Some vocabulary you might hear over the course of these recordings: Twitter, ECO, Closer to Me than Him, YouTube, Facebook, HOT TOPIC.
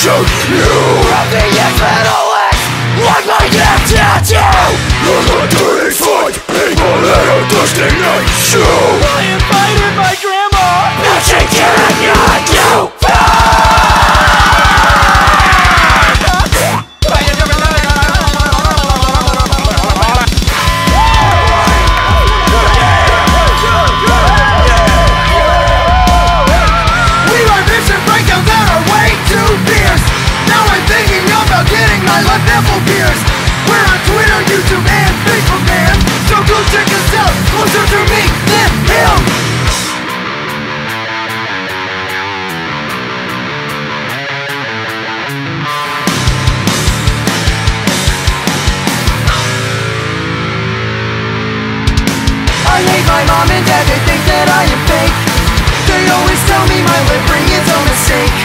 shoot you at the infinite. Like my damn tattoo, you're not dirty fight people that are dusting at you. I invited my grandma, but she cannot do Beers. We're on Twitter, YouTube, and Facebook, man. So go check us out, Closer to Me than Him. I hate my mom and dad, they think that I am fake. They always tell me my livery is a mistake.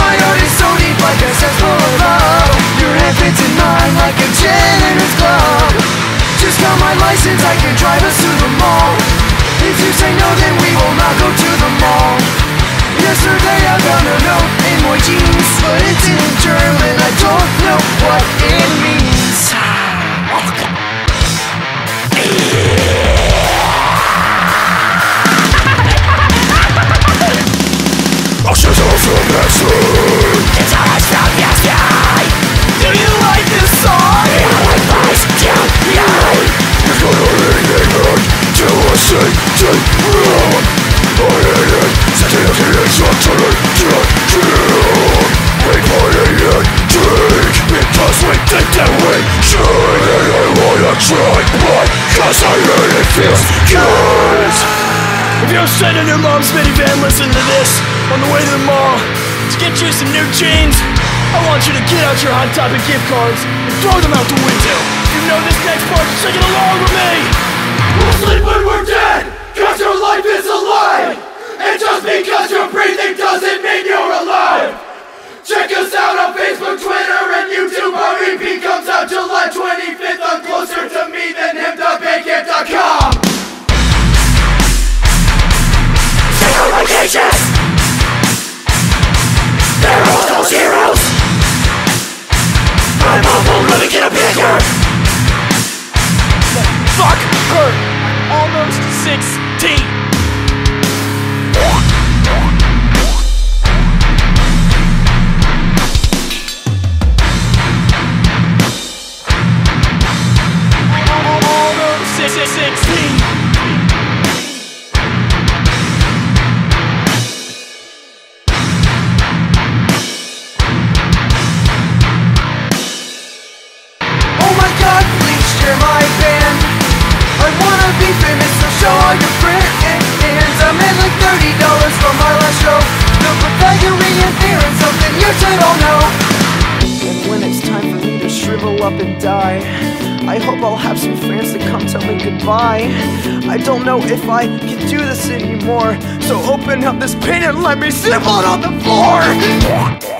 My art is so deep like a cesspool of love. Your hand fits in mine like a janitor's glove. Just got my license, I can drive us to the mall. If you say no, then we will not go to the mall. Yesterday I found a note in my jeans, but it's in German, I don't know what it means. Ashes are from yesterday. It's ashes from yesterday. Do you like this song? I like this song. It's gonna rain at night till I say take run. I hate it. Still can't stop tonight. Can't kill. We fight and drink because we think that we should. And I wanna try, but 'cause I hate it feels good. If you're sitting in your mom's minivan, listen to this on the way to the mall to get you some new jeans. I want you to get out your Hot Topic gift cards and throw them out the window. You know this next part, sing it along with me. We'll sleep when we're dead, 'cause your life is a lie. And just because you're breathing doesn't mean you're alive. Check us out on Facebook, Twitter, and YouTube. Our EP comes out July 25th on Closer to Me than Him.bandcamp.com. They're all those heroes. My mom won't let me get a picture. Fuck her. I'm almost 16. I'm almost 16. I hope I'll have some friends to come tell me goodbye. I don't know if I can do this anymore, so open up this pain and let me sit on the floor.